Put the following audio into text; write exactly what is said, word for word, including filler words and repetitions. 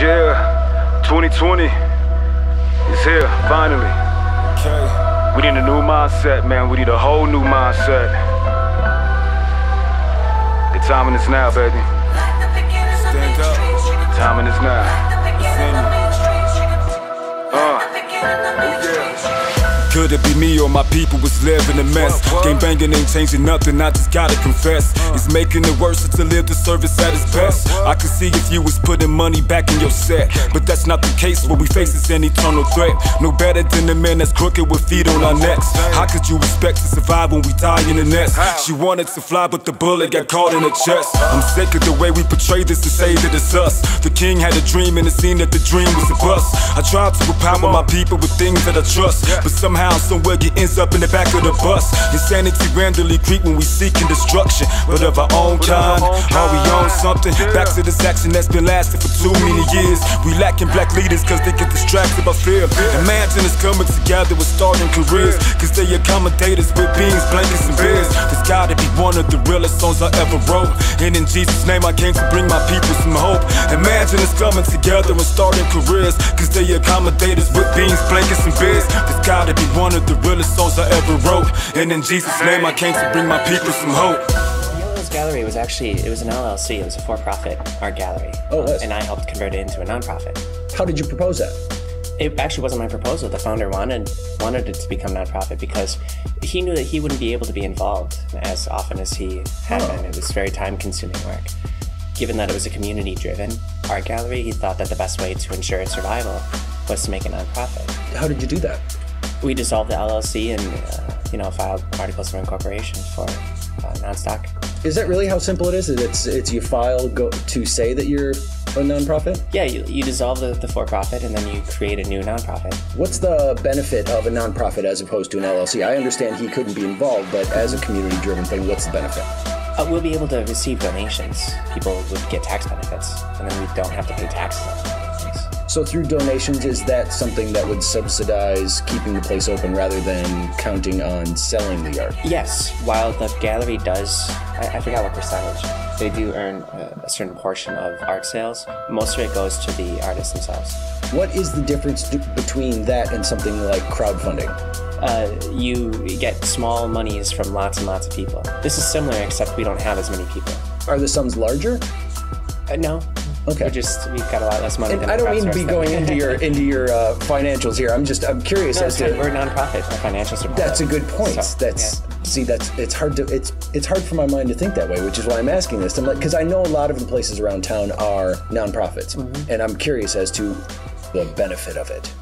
Yeah, twenty twenty is here, finally. Okay. We need a new mindset, man. We need a whole new mindset. The timing is now, baby. Stand up. The timing is now. Uh, oh, yeah. Could it be me or my people was living a mess? Game banging ain't changing nothing, I just gotta confess. It's making it worse to live the service at its best. I could see if you was putting money back in your set, but that's not the case. What we face is an eternal threat. No better than the man that's crooked with feet on our necks. How could you expect to survive when we die in the nest? She wanted to fly but the bullet got caught in the chest. I'm sick of the way we portray this to say that it's us. The king had a dream and it seemed that the dream was a bust. I tried to empower my people with things that I trust, but somehow somewhere it ends up in the back of the bus. Insanity randomly creep when we seeking destruction, but of our own kind. Are we on something? Back to this action that's been lasting for too many years. We lacking black leaders cause they get distracted by fear. Imagine us coming together with starting careers, cause they accommodate us with beans, blankets and beers. There's gotta be one of the realest songs I ever wrote, and in Jesus' name I came to bring my people some hope. Imagine us coming together and starting careers, cause they accommodate us with beans, blankets and beers. There's gotta be one of the realest songs I ever wrote, and in Jesus' name I came to bring my people some hope. Ellis Gallery was actually, it was an L L C, it was a for-profit art gallery. Oh, nice. And I helped convert it into a non-profit. How did you propose that? It actually wasn't my proposal. The founder wanted, wanted it to become non-profit because he knew that he wouldn't be able to be involved as often as he had been. It was very time-consuming work. Given that it was a community-driven art gallery, he thought that the best way to ensure its survival was to make a non-profit. How did you do that? We dissolved the L L C and, uh, you know, filed articles of incorporation for uh, non-stock. Is that really how simple it is? It's, it's you file go to say that you're a non-profit? Yeah, you, you dissolve the, the for-profit and then you create a new non-profit. What's the benefit of a non-profit as opposed to an L L C? I understand he couldn't be involved, but as a community-driven thing, what's the benefit? Uh, we'll be able to receive donations. People would get tax benefits, and then we don't have to pay taxes on them. So through donations, is that something that would subsidize keeping the place open rather than counting on selling the art? Yes, while the gallery does, I, I forgot what percentage, they do earn a, a certain portion of art sales. Most of it goes to the artists themselves. What is the difference between that and something like crowdfunding? Uh, you get small monies from lots and lots of people. This is similar, except we don't have as many people. Are the sums larger? Uh, no. Okay. We're just, we've got a lot less money and than I don't mean to be going into your into your uh, financials here. I'm just I'm curious no, as to we're nonprofit. Our financials are. That's a good point. So, that's yeah. see that's it's hard to it's it's hard for my mind to think that way, which is why I'm asking this. I'm like because I know a lot of the places around town are nonprofits, mm-hmm. and I'm curious as to the benefit of it.